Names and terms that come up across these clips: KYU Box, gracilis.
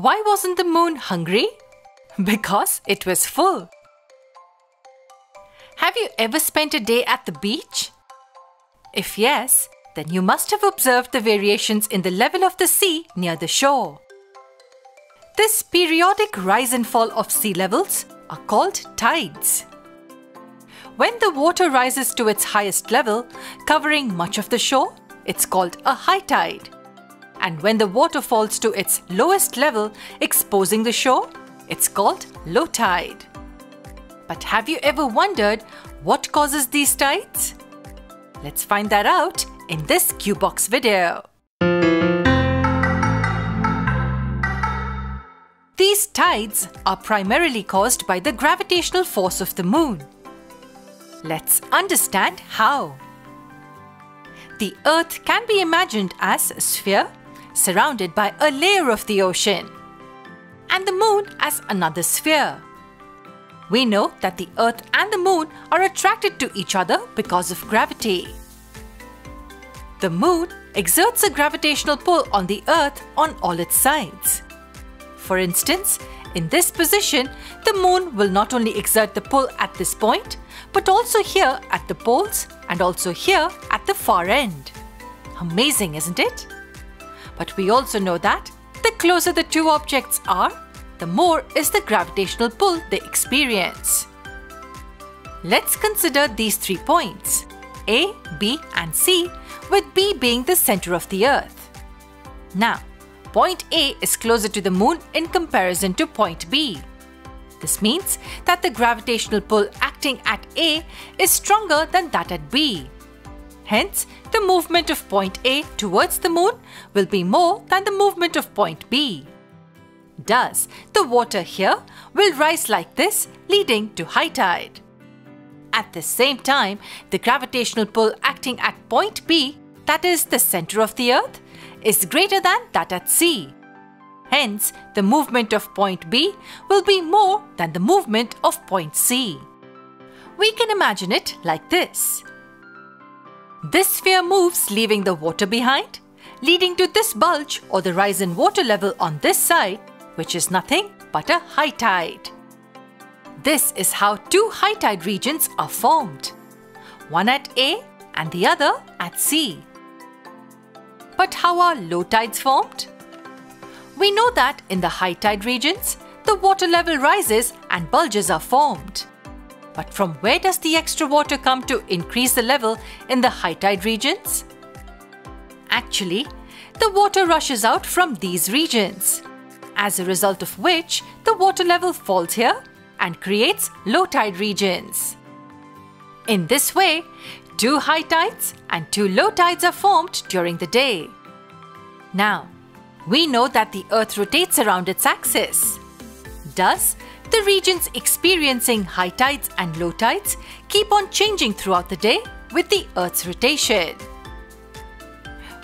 Why wasn't the moon hungry? Because it was full. Have you ever spent a day at the beach? If yes, then you must have observed the variations in the level of the sea near the shore. This periodic rise and fall of sea levels are called tides. When the water rises to its highest level, covering much of the shore, it's called a high tide. And when the water falls to its lowest level, exposing the shore, it's called low tide. But have you ever wondered what causes these tides? Let's find that out in this KYU Box video. These tides are primarily caused by the gravitational force of the moon. Let's understand how. The Earth can be imagined as a sphere surrounded by a layer of the ocean, and the moon as another sphere. We know that the Earth and the moon are attracted to each other because of gravity. The moon exerts a gravitational pull on the Earth on all its sides. For instance, in this position, the moon will not only exert the pull at this point, but also here at the poles and also here at the far end. Amazing, isn't it? But we also know that the closer the two objects are, the more is the gravitational pull they experience. Let's consider these 3 points, A, B and C, with B being the center of the Earth. Now, point A is closer to the moon in comparison to point B. This means that the gravitational pull acting at A is stronger than that at B. Hence, the movement of point A towards the moon will be more than the movement of point B. Thus, the water here will rise like this, leading to high tide. At the same time, the gravitational pull acting at point B, that is the center of the Earth, is greater than that at C. Hence, the movement of point B will be more than the movement of point C. We can imagine it like this. This sphere moves, leaving the water behind, leading to this bulge or the rise in water level on this side, which is nothing but a high tide. This is how two high tide regions are formed, one at A and the other at C. But how are low tides formed? We know that in the high tide regions, the water level rises and bulges are formed. But from where does the extra water come to increase the level in the high tide regions? Actually, the water rushes out from these regions, as a result of which the water level falls here and creates low tide regions. In this way, 2 high tides and 2 low tides are formed during the day. Now, we know that the Earth rotates around its axis. Thus, the regions experiencing high tides and low tides keep on changing throughout the day with the Earth's rotation.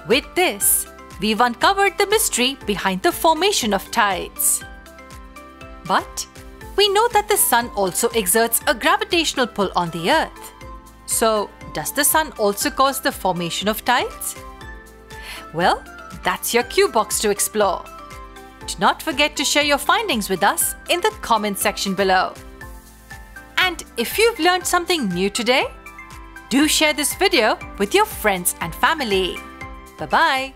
With this, we've uncovered the mystery behind the formation of tides. But we know that the Sun also exerts a gravitational pull on the Earth. So, does the Sun also cause the formation of tides? Well, that's your KYU Box to explore. Do not forget to share your findings with us in the comment section below. And if you've learned something new today, do share this video with your friends and family. Bye-bye.